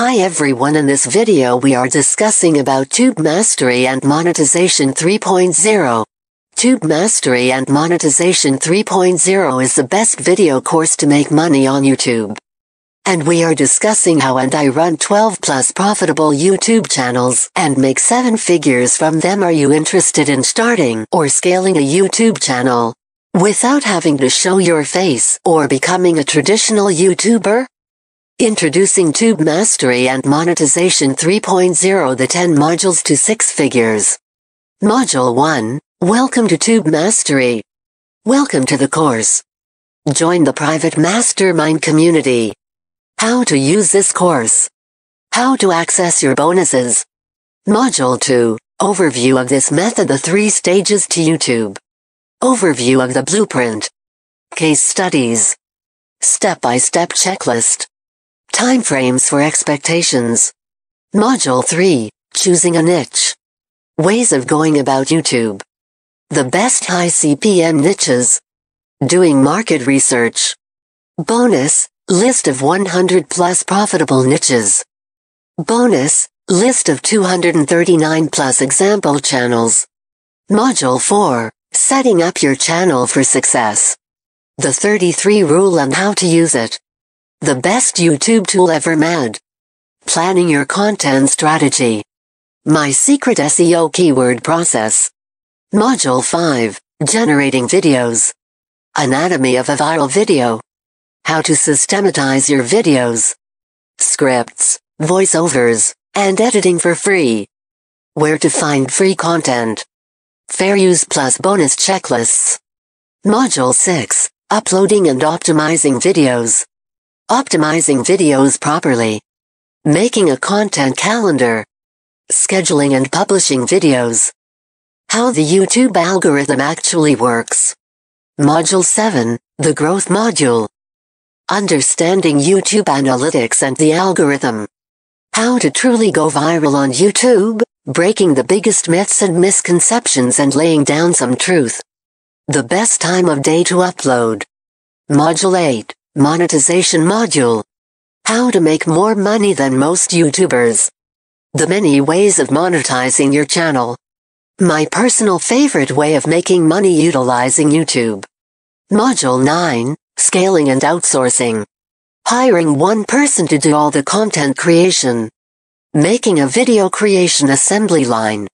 Hi everyone, in this video we are discussing about Tube Mastery and Monetization 3.0. Tube Mastery and Monetization 3.0 is the best video course to make money on YouTube. And we are discussing how and I run 12+ profitable YouTube channels and make 7 figures from them. Are you interested in starting or scaling a YouTube channel without having to show your face or becoming a traditional YouTuber? Introducing Tube Mastery and Monetization 3.0, the 10 modules to 6 figures. Module 1, Welcome to Tube Mastery. Welcome to the course. Join the private mastermind community. How to use this course. How to access your bonuses. Module 2, Overview of this method, the 3 stages to YouTube. Overview of the blueprint. Case studies. Step-by-step checklist. Timeframes for expectations. Module 3, Choosing a niche. Ways of going about YouTube. The best high CPM niches. Doing market research. Bonus, list of 100+ profitable niches. Bonus, list of 239+ example channels. Module 4, Setting up your channel for success. The 33 rule and how to use it. The best YouTube tool ever made. Planning your content strategy. My secret SEO keyword process. Module 5, Generating videos. Anatomy of a viral video. How to systematize your videos. Scripts, voiceovers, and editing for free. Where to find free content. Fair use plus bonus checklists. Module 6, Uploading and optimizing videos. Optimizing videos properly. Making a content calendar. Scheduling and publishing videos. How the YouTube algorithm actually works. Module 7, The Growth Module. Understanding YouTube analytics and the algorithm. How to truly go viral on YouTube, breaking the biggest myths and misconceptions and laying down some truth. The best time of day to upload. Module 8, Monetization Module. How to make more money than most YouTubers. The many ways of monetizing your channel. My personal favorite way of making money utilizing YouTube. Module 9, Scaling and Outsourcing. Hiring one person to do all the content creation. Making a video creation assembly line.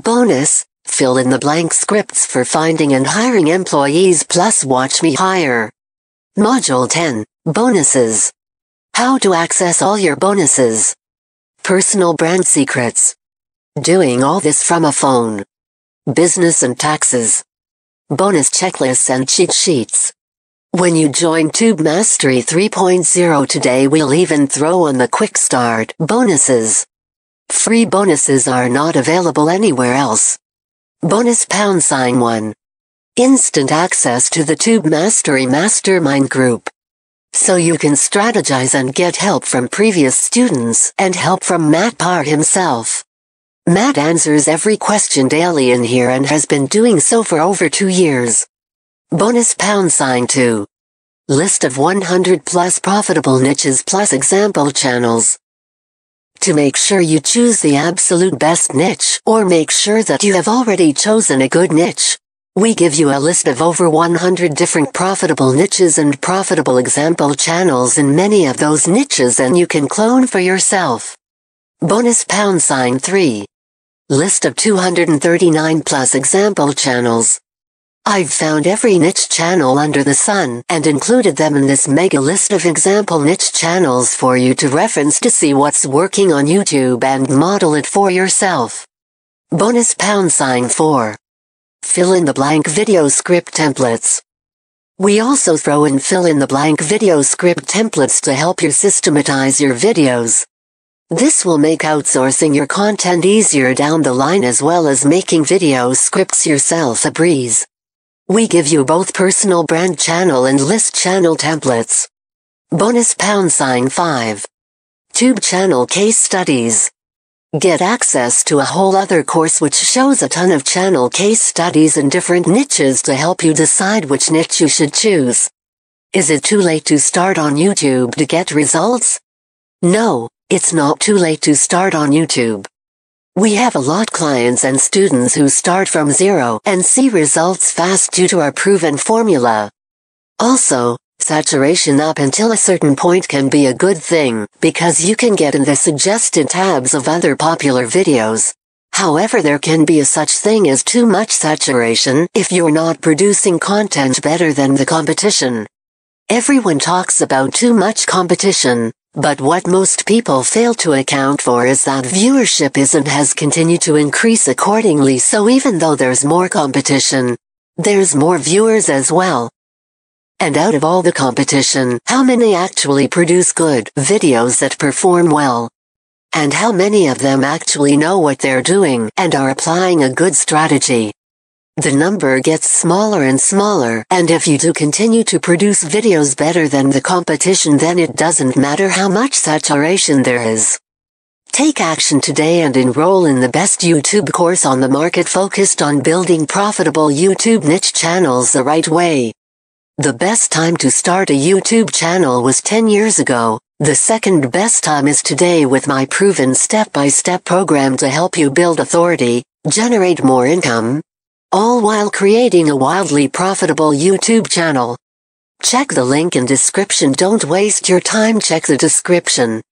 Bonus, fill in the blank scripts for finding and hiring employees plus watch me hire. Module 10, Bonuses. How to access all your bonuses. Personal brand secrets. Doing all this from a phone. Business and taxes. Bonus checklists and cheat sheets. When you join Tube Mastery 3.0 today, we'll even throw on the quick start bonuses. Free bonuses are not available anywhere else. Bonus #1. Instant access to the Tube Mastery Mastermind group. So you can strategize and get help from previous students and help from Matt Parr himself. Matt answers every question daily in here and has been doing so for over 2 years. Bonus #2. List of 100+ profitable niches plus example channels. To make sure you choose the absolute best niche or make sure that you have already chosen a good niche, we give you a list of over 100 different profitable niches and profitable example channels in many of those niches, and you can clone for yourself. Bonus #3. List of 239+ example channels. I've found every niche channel under the sun and included them in this mega list of example niche channels for you to reference to see what's working on YouTube and model it for yourself. Bonus #4. Fill in the blank video script templates. We also throw in fill in the blank video script templates to help you systematize your videos. This will make outsourcing your content easier down the line, as well as making video scripts yourself a breeze. We give you both personal brand channel and list channel templates. Bonus #5. Tube channel case studies. Get access to a whole other course which shows a ton of channel case studies in different niches to help you decide which niche you should choose. Is it too late to start on YouTube to get results? No, It's not too late to start on YouTube. We have a lot clients and students who start from zero and see results fast due to our proven formula. Also, saturation up until a certain point can be a good thing because you can get in the suggested tabs of other popular videos. However, there can be a such thing as too much saturation if you're not producing content better than the competition. Everyone talks about too much competition, but what most people fail to account for is that viewership is and has continued to increase accordingly, so even though there's more competition, there's more viewers as well. And out of all the competition, how many actually produce good videos that perform well? And how many of them actually know what they're doing and are applying a good strategy? The number gets smaller and smaller, and if you do continue to produce videos better than the competition, then it doesn't matter how much saturation there is. Take action today and enroll in the best YouTube course on the market, focused on building profitable YouTube niche channels the right way. The best time to start a YouTube channel was 10 years ago. The second best time is today, with my proven step-by-step program to help you build authority, generate more income, all while creating a wildly profitable YouTube channel. Check the link in description. Don't waste your time. Check the description.